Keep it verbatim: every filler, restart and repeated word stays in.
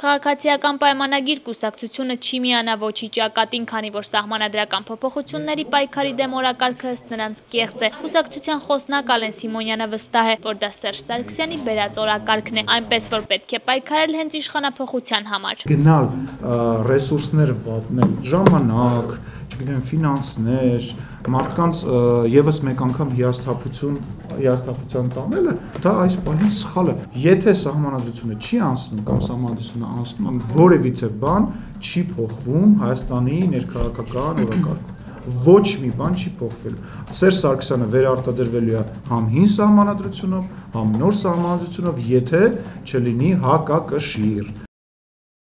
Քաղաքացիական պայմանագիր կուսակցությունը չի միանավոչի ճակատին, քանի որ սահմանադրական փոփոխությունների պայքարի դեմ օրակարգը ըստ նրանց կեղծ է։ Կուսակցության խոսնակ Ալեն Սիմոնյանը վստահ է, որ դա Սերժ Սարգսյանի բերած օրակարգն է, այնպես որ պետք է պայքարել հենց իշխանափոխության համար։ Գնալ ռեսուրսներ պատնել, ժամանակ, չգիտեմ, ֆինանսներ, մարդկանց եւս մեկ անգամ հիասթափություն, հիասթափության տանելը, դա այս բանի սխալ է։ Եթե սահմանադրությունը չի անցնում կամ սահմանադրությունը անցնում, որևիցե բան չի փոխվում Հայաստանի ներքաղաքական օրակարգում։ Ոչ մի բան չի փոխվել։ Սերժ Սարգսյանը վերարտադրվելու է համ հին սահմանադրությունով, համ նոր սահմանադրությունով, եթե չլինի հակակշիռ։